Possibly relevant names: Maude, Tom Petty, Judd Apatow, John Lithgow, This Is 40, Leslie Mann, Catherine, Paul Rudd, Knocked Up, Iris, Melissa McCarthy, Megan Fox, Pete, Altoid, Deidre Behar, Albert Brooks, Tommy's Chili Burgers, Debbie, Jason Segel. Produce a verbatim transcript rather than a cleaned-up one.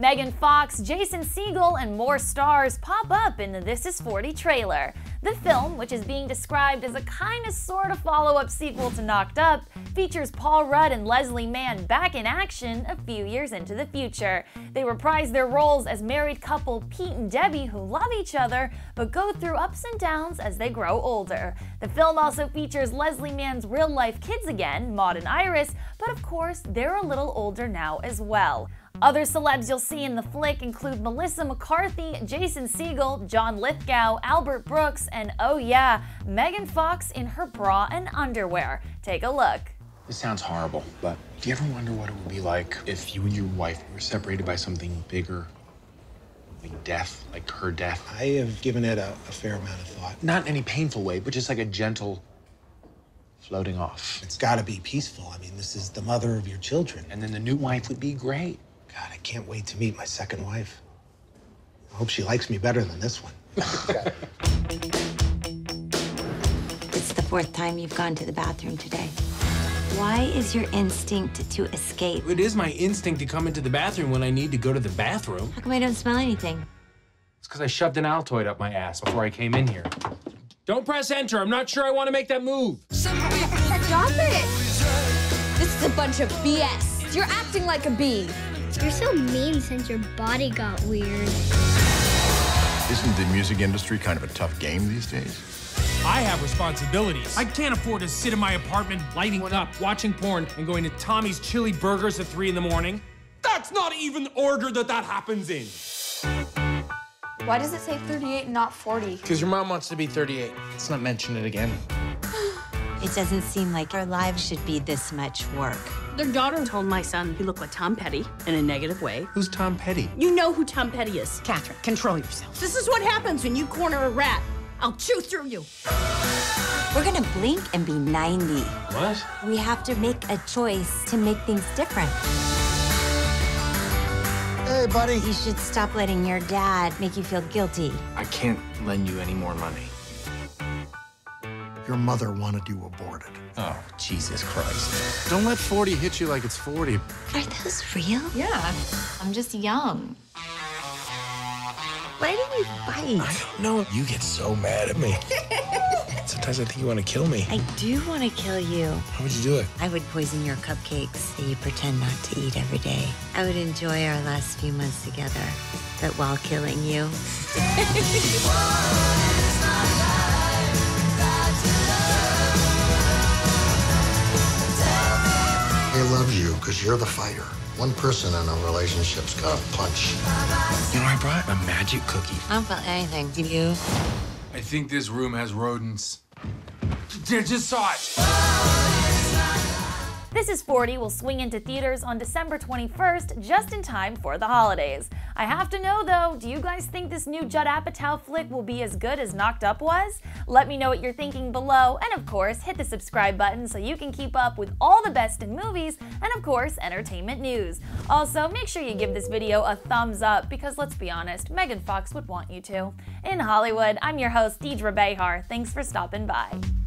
Megan Fox, Jason Segel, and more stars pop up in the This Is forty trailer. The film, which is being described as a kind of sort of follow-up sequel to Knocked Up, features Paul Rudd and Leslie Mann back in action a few years into the future. They reprise their roles as married couple Pete and Debbie who love each other but go through ups and downs as they grow older. The film also features Leslie Mann's real-life kids again, Maude and Iris, but of course they're a little older now as well. Other celebs you'll see in the flick include Melissa McCarthy, Jason Segel, John Lithgow, Albert Brooks, and oh yeah, Megan Fox in her bra and underwear. Take a look. This sounds horrible, but do you ever wonder what it would be like if you and your wife were separated by something bigger? Like death, like her death? I have given it a, a fair amount of thought. Not in any painful way, but just like a gentle floating off. It's gotta be peaceful. I mean, this is the mother of your children. And then the new wife would be great. God, I can't wait to meet my second wife. I hope she likes me better than this one. It's the fourth time you've gone to the bathroom today. Why is your instinct to escape? It is my instinct to come into the bathroom when I need to go to the bathroom. How come I don't smell anything? It's because I shoved an Altoid up my ass before I came in here. Don't press enter. I'm not sure I want to make that move. Stop it. This is a bunch of B S. You're acting like a bee. You're so mean since your body got weird. Isn't the music industry kind of a tough game these days? I have responsibilities. I can't afford to sit in my apartment lighting up, watching porn, and going to Tommy's Chili Burgers at three in the morning. That's not even the order that that happens in. Why does it say thirty-eight and not forty? Because your mom wants to be thirty-eight. Let's not mention it again. It doesn't seem like our lives should be this much work. Their daughter told my son he looked like Tom Petty in a negative way. Who's Tom Petty? You know who Tom Petty is. Catherine, control yourself. This is what happens when you corner a rat. I'll chew through you. We're gonna blink and be ninety. What? We have to make a choice to make things different. Hey, buddy. You should stop letting your dad make you feel guilty. I can't lend you any more money. Your mother wanted you aborted. Oh, Jesus Christ. Don't let forty hit you like it's forty. Are those real? Yeah. I'm just young. Why do we fight? I don't know. You get so mad at me. Sometimes I think you want to kill me. I do want to kill you. How would you do it? I would poison your cupcakes that you pretend not to eat every day. I would enjoy our last few months together, but while killing you. They love you because you're the fighter. One person in a relationship's got a punch. You know, I brought a magic cookie. I don't feel anything, do you? I think this room has rodents. They just saw it. This Is forty will swing into theaters on December twenty-first, just in time for the holidays. I have to know though, do you guys think this new Judd Apatow flick will be as good as Knocked Up was? Let me know what you're thinking below, and of course, hit the subscribe button so you can keep up with all the best in movies and of course, entertainment news. Also, make sure you give this video a thumbs up because let's be honest, Megan Fox would want you to. In Hollywood, I'm your host, Deidre Behar. Thanks for stopping by.